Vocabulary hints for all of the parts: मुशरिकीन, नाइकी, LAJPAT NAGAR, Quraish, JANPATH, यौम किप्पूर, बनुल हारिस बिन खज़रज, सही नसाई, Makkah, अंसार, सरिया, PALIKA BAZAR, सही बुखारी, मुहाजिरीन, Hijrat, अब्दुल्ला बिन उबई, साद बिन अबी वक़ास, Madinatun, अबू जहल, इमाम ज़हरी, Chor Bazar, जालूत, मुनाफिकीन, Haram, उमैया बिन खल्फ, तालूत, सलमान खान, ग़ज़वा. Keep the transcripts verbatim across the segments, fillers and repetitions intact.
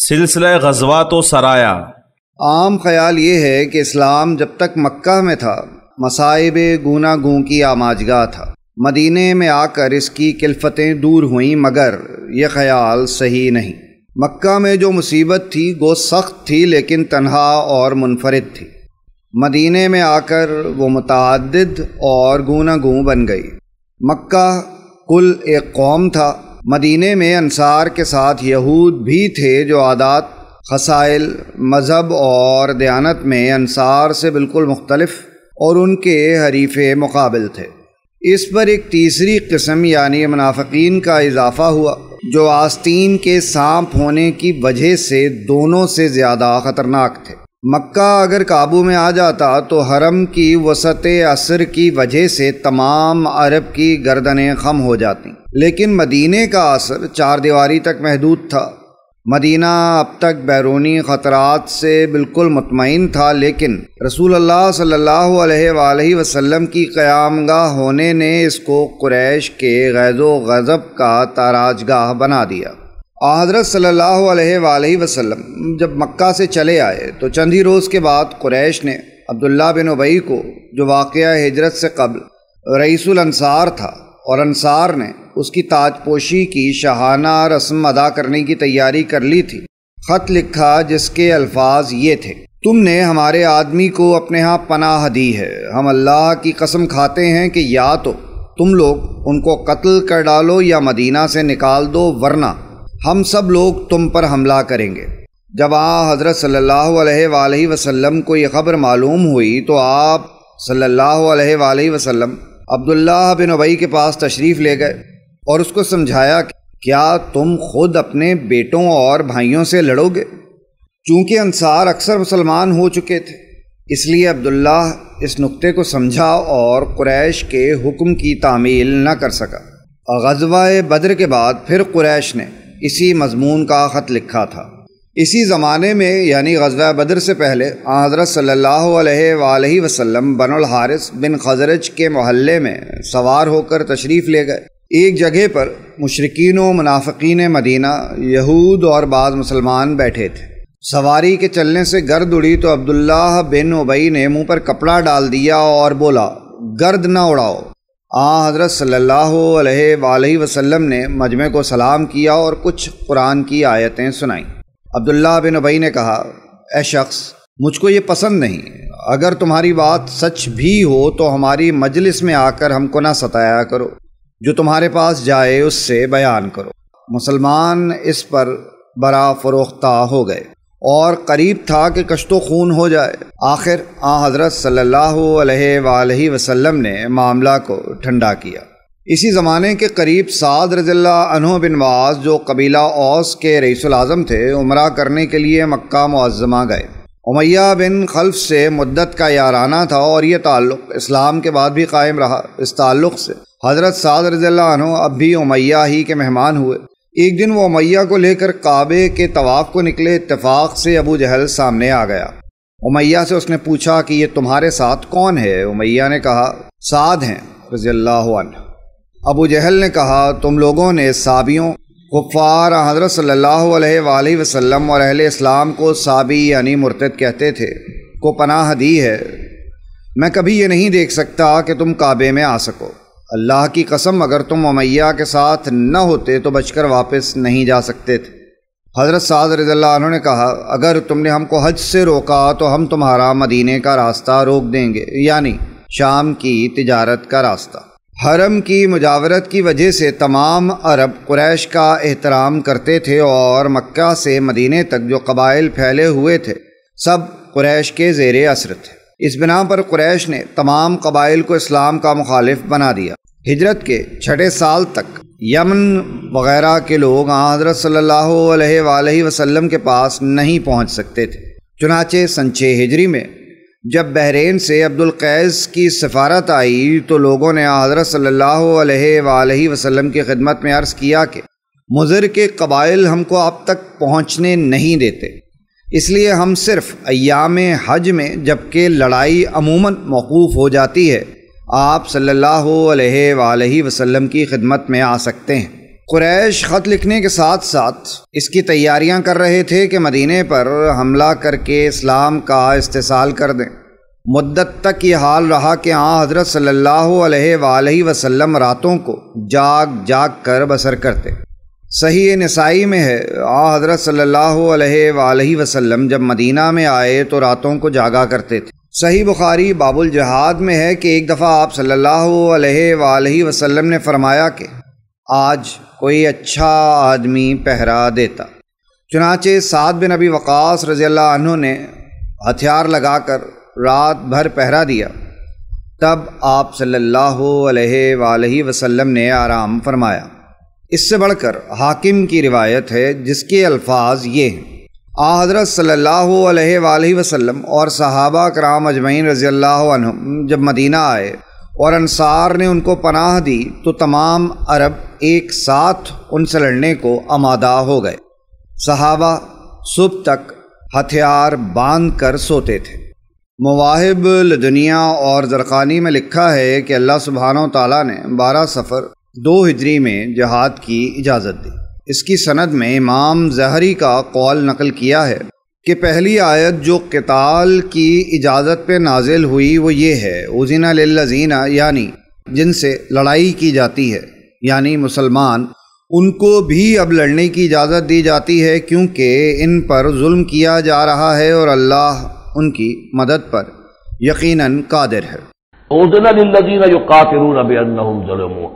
सिलसिले ग़ज़वात-ओ-सराया। आम ख्याल ये है कि इस्लाम जब तक मक्का में था मसाइब गूनागूं की आमाजगाह था। मदीने में आकर इसकी किल्फतें दूर हुईं, मगर यह ख्याल सही नहीं। मक्का में जो मुसीबत थी वो सख्त थी लेकिन तन्हा और मुनफरिद थी। मदीने में आकर वो मुतअद्दिद और गूनागूं बन गई। मक्का कुल एक कौम था, मदीने में अंसार के साथ यहूद भी थे जो आदात, खसाइल, मज़हब और दयानत में अंसार से बिल्कुल मुख्तलिफ और उनके हरीफे मुकाबिल थे। इस पर एक तीसरी किस्म यानी मुनाफिकीन का इजाफा हुआ जो आस्तीन के सांप होने की वजह से दोनों से ज़्यादा ख़तरनाक थे। मक्का अगर काबू में आ जाता तो हरम की वसते असर की वजह से तमाम अरब की गर्दनें खम हो जाती, लेकिन मदीने का असर चार दीवारी तक महदूद था। मदीना अब तक बैरूनी ख़तरात से बिल्कुल मुतमईन था, लेकिन रसूलुल्लाह सल्लल्लाहु अलैहि वसल्लम की क़यामगाह होने ने इसको कुरैश के ग़ैज़ो ग़ज़ब का ताराजगाह बना दिया। हज़रत सल्लल्लाहु अलैहि वसल्लम जब मक्का से चले आए तो चंद ही रोज़ के बाद कुरैश ने अब्दुल्ला बिन उबई को, जो वाक़या हिजरत से कबल रईसुल अंसार था, और अंसार ने उसकी ताजपोशी की शाहाना रस्म अदा करने की तैयारी कर ली थी, ख़त लिखा जिसके अल्फाज ये थे, तुमने हमारे आदमी को अपने यहाँ पनाह दी है, हम अल्लाह की कसम खाते हैं कि या तो तुम लोग उनको कत्ल कर डालो या मदीना से निकाल दो, वरना हम सब लोग तुम पर हमला करेंगे। जब आ हज़रत सल्लल्लाहु अलैहि वसल्लम को यह खबर मालूम हुई तो आप सल्लल्लाहु अलैहि वसल्लम अब्दुल्ला बिन उबई के पास तशरीफ़ ले गए और उसको समझाया, क्या तुम खुद अपने बेटों और भाइयों से लड़ोगे? चूँकि अंसार अक्सर मुसलमान हो चुके थे इसलिए अब्दुल्ला इस नुक्ते को समझा और कुरैश के हुक्म की तामील न कर सका। ग़ज़वा-ए बद्र के बाद फिर कुरैश ने इसी मजमून का ख़त लिखा था। इसी ज़माने में यानी ग़ज़वा-ए बद्र से पहले हज़रत सल्लल्लाहु अलैहि वसल्लम बनुल हारिस बिन खज़रज के मोहल्ले में सवार होकर तशरीफ़ ले गए। एक जगह पर मुशरिकीन व मुनाफिकीन मदीना, यहूद और बाज़ मुसलमान बैठे थे। सवारी के चलने से गर्द उड़ी तो अब्दुल्लाह बिन उबई ने मुंह पर कपड़ा डाल दिया और बोला, गर्द ना उड़ाओ। आ हज़रत सल्लल्लाहु अलैहि वसल्लम ने मजमे को सलाम किया और कुछ कुरान की आयतें सुनाई। अब्दुल्लाह बिन उबई ने कहा, ए शख्स, मुझको ये पसंद नहीं, अगर तुम्हारी बात सच भी हो तो हमारी मजलिस में आकर हमको ना सताया करो, जो तुम्हारे पास जाए उससे बयान करो। मुसलमान इस पर बरा फरोख्ता हो गए और करीब था कि कश्तो खून हो जाए। आखिर आ हज़रत सल्लल्लाहु अलैहि वसल्लम ने मामला को ठंडा किया। इसी ज़माने के करीब साद रज़ियल्लाहु अन्हु बिन वास, जो कबीला औस के रईसुल आज़म थे, उमरा करने के लिए मक्का मुअज़्ज़मा गए। उमैया बिन खल्फ से मुद्दत का याराना था और ये ताल्लुक़ इस्लाम के बाद भी कायम रहा। इस ताल्लुक़ से हज़रत साद रज़ियल्लाहु अन्हु अब भी उमैया ही के मेहमान हुए। एक दिन वो उमैया को लेकर काबे के तवाफ़ को निकले। इत्तेफाक से अबू जहल सामने आ गया। उमैया से उसने पूछा कि ये तुम्हारे साथ कौन है? उमैया ने कहा, साद हैं रज़ियल्लाहु अन्हु। अबू जहल ने कहा, तुम लोगों ने साबियों, कुफ़ार हज़रत सल्लल्लाहु अलैहि वसल्लम और अहले इस्लाम को साबी यानी मुर्तद कहते थे, को पनाह दी है। मैं कभी ये नहीं देख सकता कि तुम काबे में आ सको। अल्लाह की कसम, अगर तुम उमैया के साथ न होते तो बचकर वापस नहीं जा सकते थे। हज़रत साद रज़ियल्लाहु अन्हु ने कहा, अगर तुमने हमको हज से रोका तो हम तुम्हारा मदीने का रास्ता रोक देंगे, यानी शाम की तिजारत का रास्ता। हरम की मुजावरत की वजह से तमाम अरब कुरैश का एहतराम करते थे और मक्का से मदीने तक जो कबाइल फैले हुए थे सब कुरैश के ज़ेर असर थे। इस बिना पर कुरैश ने तमाम कबाइल को इस्लाम का मुखालिफ बना दिया। हिजरत के छठे साल तक यमन वगैरह के लोग हज़रत सल्लल्लाहु अलैहि वसल्लम के पास नहीं पहुंच सकते थे। चुनाचे सन छः हिजरी में जब बहरीन से अब्दुल कैस की सफारत आई तो लोगों ने हज़रत सल्लल्लाहु अलैहि वसल्लम की खिदमत में अर्ज़ किया कि मुज़र के कबाइल हमको आप तक पहुँचने नहीं देते, इसलिए हम सिर्फ अय्याम हज में, जबकि लड़ाई अमूमन मौकूफ़ हो जाती है, आप सल्लल्लाहु अलैहि वसल्लम की खिदमत में आ सकते हैं। कुरैश ख़त लिखने के साथ साथ इसकी तैयारियां कर रहे थे कि मदीने पर हमला करके इस्लाम का इस्तेसाल कर दें। मुद्दत तक ये हाल रहा कि आँ हज़रत सल्लल्लाहु अलैहि वसल्लम रातों को जाग जाग कर बसर करते। सही नसाई में है, आँ हज़रत सल्लल्लाहु अलैहि वसल्लम जब मदीना में आए तो रातों को जागा करते थे। सही बुखारी बाबुल जहाद में है कि एक दफ़ा आप सल्लल्लाहु अलैहि वसल्लम ने फरमाया कि आज कोई अच्छा आदमी पहरा देता। चुनाचे साद बिन अबी वक़ास रज़ियल्लाहु अन्हु ने हथियार लगाकर रात भर पहरा दिया। तब आप सल्लल्लाहु अलैहि वसल्लम ने आराम फरमाया। इससे बढ़कर हाकिम की रिवायत है जिसके अल्फाज ये हैं, आ हज़रत सल्लल्लाहु अलैहि वसल्लम और सहाबा कराम अजमईन रज़ियल्लाहु अन्हुम जब मदीना आए और अंसार ने उनको पनाह दी तो तमाम अरब एक साथ उनसे लड़ने को आमादा हो गए। सहाबा सुबह तक हथियार बांध कर सोते थे। मवाहिब दुनिया और ज़रक़ानी में लिखा है कि अल्लाह सुब्हानो ताला ने बारह सफ़र दो हिजरी में जहाद की इजाज़त दी। इसकी सनद में इमाम ज़हरी का कौल नकल किया है कि पहली आयत जो क़िताल की इजाज़त पे नाजिल हुई वो ये है, उज़िना लिल्लज़ीना, यानी जिनसे लड़ाई की जाती है यानी मुसलमान, उनको भी अब लड़ने की इजाज़त दी जाती है क्योंकि इन पर जुल्म किया जा रहा है और अल्लाह उनकी मदद पर यकीनन कादिर है।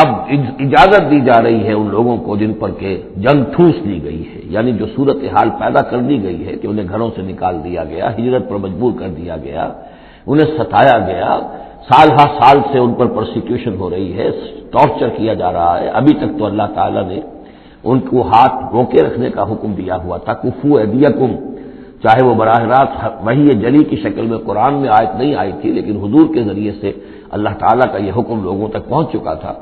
अब इजाज़त दी जा रही है उन लोगों को जिन पर के जंग ठूस ली गई है, यानी जो सूरत हाल पैदा कर दी गई है कि उन्हें घरों से निकाल दिया गया, हिजरत पर मजबूर कर दिया गया, उन्हें सताया गया, साल हा साल से उन पर प्रोसिक्यूशन हो रही है, टॉर्चर किया जा रहा है। अभी तक तो अल्लाह ताला ने उनको हाथ रोके रखने का हुक्म दिया हुआ था, कुफू ऐदियकुम, चाहे वो बराह रास्त वही जली की शक्ल में कुरान में आयत नहीं आई थी लेकिन हुजूर के जरिए से अल्लाह ताला का यह हुक्म लोगों तक पहुंच चुका था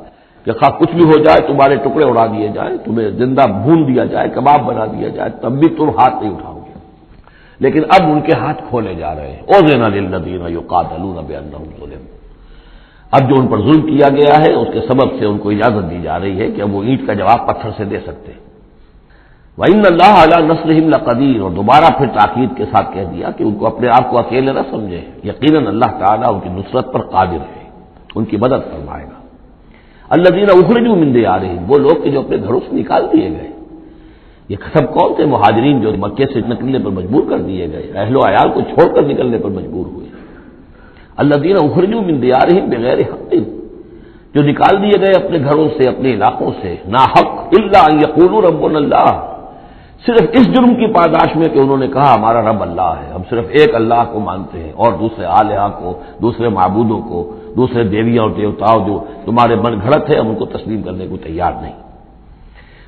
कि खा कुछ भी हो जाए, तुम्हारे टुकड़े उड़ा दिए जाए, तुम्हें जिंदा भून दिया जाए, कबाब बना दिया जाए, तब भी तुम हाथ नहीं उठाओगे। लेकिन अब उनके हाथ खोले जा रहे हैं। उज़िना लिल्लज़ीना युक़ातिलूना बिअन्नहुम ज़ुलिमू, अब जो उन पर जुल्म किया गया है उसके सबब से उनको इजाजत दी जा रही है कि अब वो ईंट का जवाब पत्थर से दे सकते हैं। वइन्ना अल्लाह अला नस्रिहिम लक़दीर, और दोबारा फिर ताक़ीद के साथ कह दिया कि उनको अपने आप को अकेले न समझे, यकीनन अल्लाह ताला उनकी नुसरत पर कादिर है, उनकी मदद फरमाएगा। अल्लज़ीना उख़रिजू मिन दियारिहिम, वो लोग के जो अपने घरों से निकाल दिए गए, ये सब कौन थे? मुहाजिरीन, जो मक्के से निकलने पर मजबूर कर दिए गए, अहलो अयाल को छोड़कर निकलने पर मजबूर हुए। अल्लज़ीना उख़रिजू मिन दियारिहिम बग़ैर हक़्क़िन, जो निकाल दिए गए अपने घरों से, अपने इलाकों से ना हक़, इल्ला अन यक़ूलू रब्बुना अल्लाह, सिर्फ इस जुर्म की पादाश में कि उन्होंने कहा हमारा रब अल्लाह है, हम सिर्फ एक अल्लाह को मानते हैं और दूसरे आलिहा को, दूसरे माबूदों को, दूसरे देवियों और देवताओं जो तुम्हारे मन घड़त है, हम उनको तस्लीम करने को तैयार नहीं।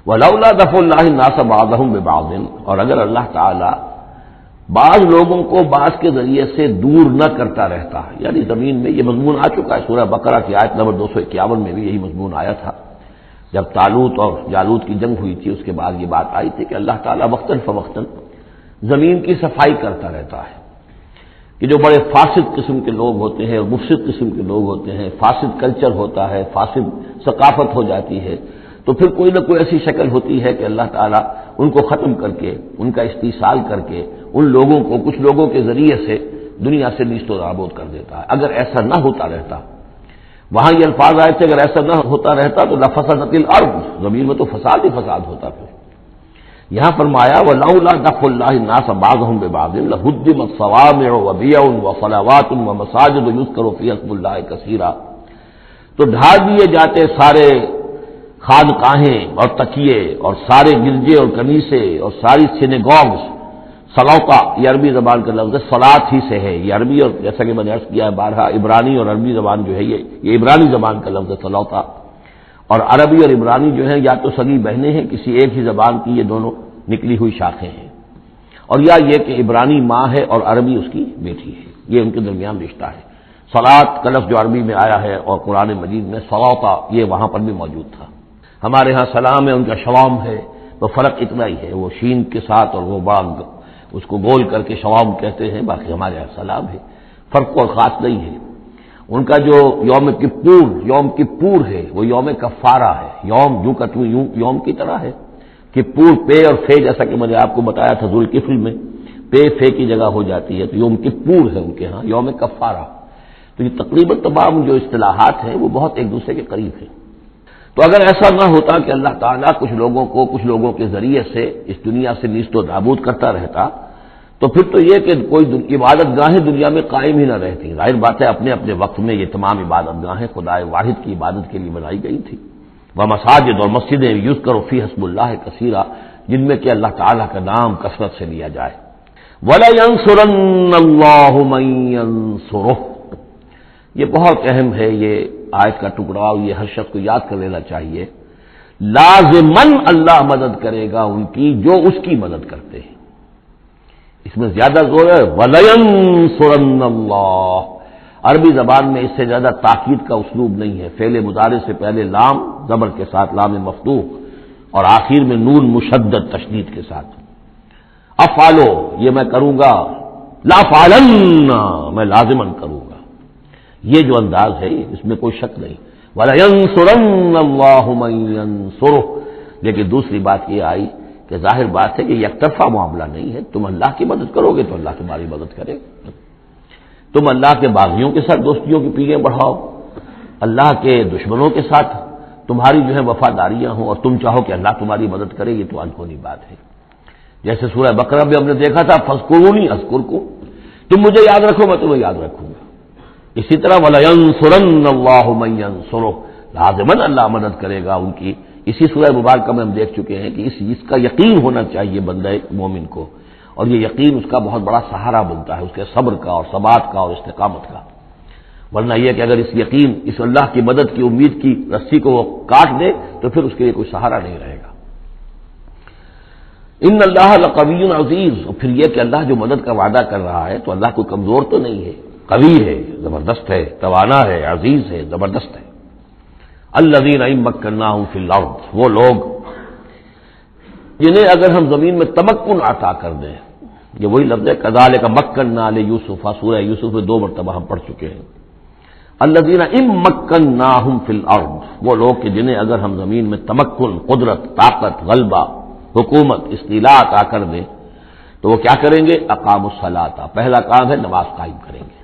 वलौला दफ़उल्लाहि नास बाअदहुम बिबाअद, और अगर अल्लाह ताला बाज लोगों को बाज के जरिए से दूर न करता रहता, यानी जमीन में, ये मजमून आ चुका है, सूरह बकरा की आयत नंबर दो सौ इक्यावन में भी यही मजमून आया था। जब तालूत और जालूत की जंग हुई थी उसके बाद ये बात आई थी कि अल्लाह ताला वक्तन फवक्तन ज़मीन की सफाई करता रहता है कि जो बड़े फासिद किस्म के लोग होते हैं, मुफसिद किस्म के लोग होते हैं, फासिद कल्चर होता है, फासिद सकाफत हो जाती है, तो फिर कोई ना कोई ऐसी शक्ल होती है कि अल्लाह ताला उनको ख़त्म करके, उनका इस्तीसाल करके, उन लोगों को कुछ लोगों के ज़रिए से दुनिया से नीस्तो नाबूद कर देता है। अगर ऐसा ना होता रहता, वहां ये अल्फाज आए थे, अगर ऐसा न होता रहता तो लफ़सदतिल अर्ज़, ज़मीन में तो फसाद ही फसाद होता। फिर यहां फरमाया वलौला दफ़उल्लाहि नास बाअदहुम बिबाअदिन लहुद्दिमत सवामिअु व बिअउन व सलावातुन व मसाजिद युज़्करु फ़ीहा इस्मुल्लाहि कसीरा, तो ढा दिए जाते सारे खानकाहें और तकिए और सारे गिरजे और कनीसे और सारी सिनेगॉग्स। सलौका ये अरबी जबान का लफ्ज़ है, सलात ही से है ये अरबी, और जैसा कि मैंने अर्ज़ किया है बारहा, इब्रानी और अरबी जबान जो है ये ये इब्रानी जबान का लफ्ज़ है सलौका, और अरबी और इब्रानी जो है या तो सगी बहनें हैं, किसी एक ही जबान की ये दोनों निकली हुई शाखें हैं, और या ये कि इब्रानी माँ है और अरबी उसकी बेटी है, ये उनके दरमियान रिश्ता है। सलात का लफ्ज़ जो अरबी में आया है और कुरान मजीद में सलौका, ये वहाँ पर भी मौजूद था। हमारे यहाँ सलाम है, उनका शवाम है, तो फ़र्क इतना ही है, वो शीन के साथ और वो बांग उसको गोल करके शवाम कहते हैं, बाकी हमारे यहाँ सलाम है, फ़र्क और ख़ास नहीं है। उनका जो यौम किप्पूर यौम किप्पूर है वो यौम कफारा है। यौम यूं का यूं यौम की तरह है। किप्पूर पे और फे, जैसा कि मैंने आपको बताया था जुल्किफिल में पे फे की जगह हो जाती है, तो यौम किप्पूर है उनके यहाँ यौम कफारा। तो ये तकरीबन तमाम जो इस्तिलाहात हैं वो बहुत एक दूसरे के करीब हैं। तो अगर ऐसा ना होता कि अल्लाह ताला कुछ लोगों को कुछ लोगों के जरिए से इस दुनिया से नीस्तो नाबूद करता रहता, तो फिर तो ये कि कोई इबादत गाहें दुनिया में कायम ही ना रहती। जाहिर बात है अपने अपने वक्त में ये तमाम इबादत गाहें खुदाए वाहिद की इबादत के लिए बनाई गई थी। व मसाजिद और मस्जिदें यूज करो फी हस्बुल्लाह कसीरा, जिनमें कि अल्लाह ताला का नाम कसरत से लिया जाए। वला यंसुरन्नल्लाहु मन यंसुरुह, ये बहुत अहम है, ये आयत का टुकड़ा, ये हर शख्स को याद कर लेना चाहिए। लाज़िमन अल्लाह मदद करेगा उनकी जो उसकी मदद करते हैं। इसमें ज्यादा जोर है वलयंसुरन्नल्लाह। अरबी जबान में इससे ज्यादा ताकीद का उसलूब नहीं है। फेले मुदारे से पहले लाम जबर के साथ, लाम मफ्तूह, और आखिर में नून मुशद्दद तशदीद के साथ। अफालो, ये मैं करूंगा, लाफालन्ना, मैं लाजिमन करूंगा। ये जो अंदाज है इसमें कोई शक नहीं। वलयंसुरन्नल्लाहु मन यंसुरुह, लेकिन दूसरी बात यह आई कि जाहिर बात है कि एकतरफा मामला नहीं है। तुम अल्लाह की मदद करोगे तो अल्लाह तुम्हारी मदद करेगा। तुम अल्लाह के बागियों के साथ दोस्तियों की पीढ़ियां बढ़ाओ, अल्लाह के दुश्मनों के साथ तुम्हारी जो है वफादारियां हों, और तुम चाहो कि अल्लाह तुम्हारी मदद करे, ये तो अनहोनी बात है। जैसे सूरह बकरा में हमने देखा था, फस्कुरूनी अस्कुरकुम, तुम मुझे याद रखो मैं तुम्हें याद रखूंगा। इसी तरह वलयंसुरन्नल्लाहु मन यंसुरुह, लाज़िमन अल्लाह मदद करेगा उनकी। इसी सूरह मुबारक में हम देख चुके हैं कि इस इसका यकीन होना चाहिए बंदे मोमिन को, और ये यकीन उसका बहुत बड़ा सहारा बनता है, उसके सब्र का और सबात का और इस्तेकामत का। वरना यह कि अगर इस यकीन, इस अल्लाह की मदद की उम्मीद की रस्सी को वो काट दे तो फिर उसके लिए कोई सहारा नहीं रहेगा। इन्नल्लाह लक़विय्युन अज़ीज़, और फिर यह कि अल्लाह जो मदद का वादा कर रहा है तो अल्लाह कोई कमजोर तो नहीं है, कवि है, जबरदस्त है, तवाना है, अजीज है, जबरदस्त है। अल्लज़ीना मक्कन्नाहुम फिल अर्द, वो लोग जिन्हें अगर हम जमीन में तमक्कुन अता कर दें, ये वही लफ्ज है कज़ालिका मक्कन्ना ले यूसुफ, सूरह यूसुफ में दो मरतबा हम पढ़ चुके हैं। अल्लज़ीना मक्कन्नाहुम फिल अर्द, वो लोग कि जिन्हें अगर हम जमीन में तमक्कुन, कुदरत, ताकत, गलबा, हुकूमत, इस्तीला अता कर दें, तो वो क्या करेंगे? अक़ामुस्सलाता, पहला काम है नमाज कायम करेंगे।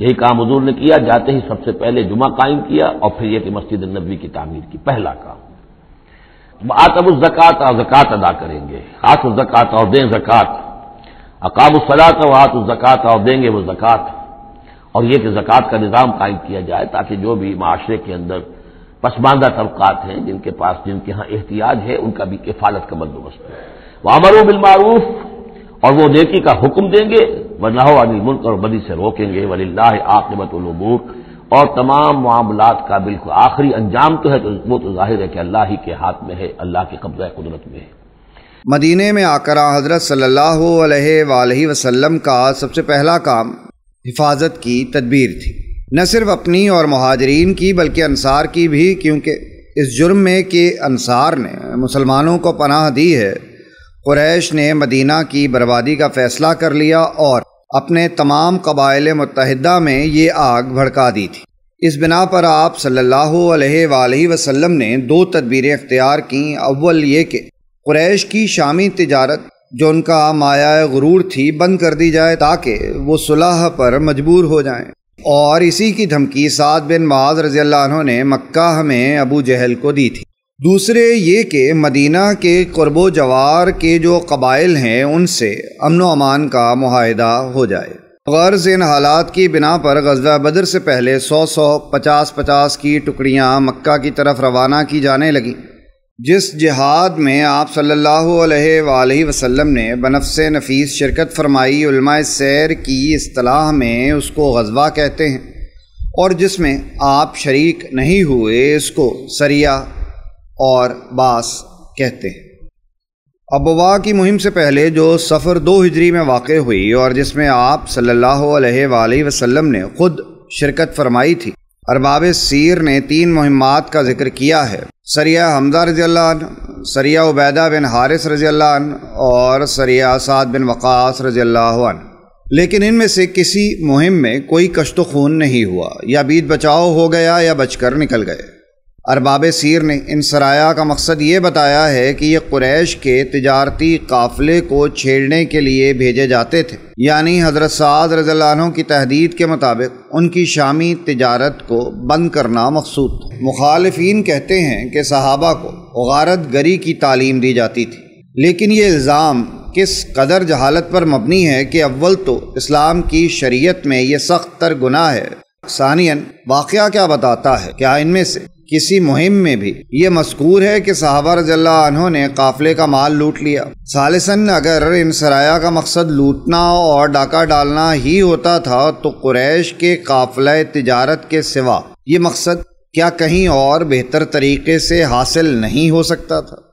यही काम हुजूर ने किया, जाते ही सबसे पहले जुमा कायम किया और फिर यह कि मस्जिद नबवी की तामीर की, पहला काम। आतबुज़ ज़कात, ज़कात अदा करेंगे, आतुज़ ज़कात, और दें ज़कात। अक़ामुस सलात व आतुज़ ज़कात, और देंगे वो ज़कात। और यह कि ज़कात का निज़ाम कायम किया जाए ताकि जो भी माशरे के अंदर पसमानदा तबकात हैं, जिनके पास जिनके यहाँ एहतियाज है, उनका भी किफालत का बंदोबस्त है। व अमरू बिल मारूफ, और वो नेकी का हुक्म देंगे। व नहौ अनिल मुनकर, और बदी से रोकेंगे। वलिल्लाहि आक़िबतुल उमूर, और तमाम मामलात का बिल्कुल आखिरी अंजाम तो है, तो वो तो जाहिर है कि अल्लाह ही के हाथ में है, अल्लाह के कब्ज़ा कुदरत में है। मदीने में आकर हज़रत सल्लल्लाहु अलैहि वसल्लम का सबसे पहला काम हिफाजत की तदबीर थी, न सिर्फ अपनी और महाजरीन की बल्कि अंसार की भी, क्योंकि इस जुर्म में कि अंसार ने मुसलमानों को पनाह दी है, कुरैश ने मदीना की बर्बादी का फैसला कर लिया और अपने तमाम कबाइल मुत्तहिदा में ये आग भड़का दी थी। इस बिना पर आप सल्लल्लाहु अलैहि वसल्लम ने दो तदबीरें इख्तियार कीं। अव्वल ये कि कुरैश की शामी तिजारत जो उनका माया गुरूर थी बंद कर दी जाए ताकि वो सुलह पर मजबूर हो जाएं, और इसी की धमकी साद बिन मुआज़ रज़ियल्लाहु अन्हु ने मक्का में अबू जहल को दी थी। दूसरे ये कि मदीना के क़ुर्बो जवार के जो कबाइल हैं उनसे अमन व अमान का मुआहदा हो जाए। गर्ज इन हालात की बिना पर ग़ज़वा बदर से पहले सौ सौ पचास पचास की टुकड़ियाँ मक्का की तरफ रवाना की जाने लगी। जिस जिहाद में आप सल्लल्लाहु अलैहि वसल्लम ने बनफ़्से नफीस शिरकत फरमाई, उलमाए सैर की इस्तिलाह में उसको ग़ज़वा कहते हैं, और जिसमें आप शरीक नहीं हुए इसको सरिया और बास कहते हैं। अबवा की मुहिम से पहले जो सफ़र दो हिजरी में वाक़ हुई और जिसमें आप सल्लल्लाहु अलैहि वसल्लम ने ख़ुद शिरकत फरमाई थी, अरबाब सीर ने तीन मुहिमात का जिक्र किया है। सरिया हमज़ा रज़ियल्लाहु अन्हु, सरिया उबैदा बिन हारिस रज़ियल्लाहु अन्हु, और सरिया साद बिन वक़ास रज़ियल्लाहु अन्हु। लेकिन इनमें से किसी मुहिम में कोई कश्तो खून नहीं हुआ, या बीत बचाव हो गया या बचकर निकल गए। अरबाब सीर ने इन सराया का मकसद ये बताया है कि ये कुरैश के तिजारती काफ़िले को छेड़ने के लिए भेजे जाते थे, यानी हज़रत साद रज़ियल्लाहु अन्हु की तहदीद के मुताबिक उनकी शामी तिजारत को बंद करना मकसूद था। मुखालिफीन कहते हैं कि सहाबा को गारत गरी की तालीम दी जाती थी, लेकिन ये इल्ज़ाम किस कदर जहालत पर मबनी है कि अव्वल तो इस्लाम की शरीयत में यह सख्त तर गुनाह है, सानियन वाक़या क्या बताता है। क्या इनमें से किसी मुहिम में भी ये मस्कूर है कि सहाबा रज़ियल्लाहु अन्हु ने काफ़िले का माल लूट लिया। सालिसन, अगर इन सराया का मकसद लूटना और डाका डालना ही होता था तो कुरैश के काफ़िला तिजारत के सिवा ये मकसद क्या कहीं और बेहतर तरीके से हासिल नहीं हो सकता था।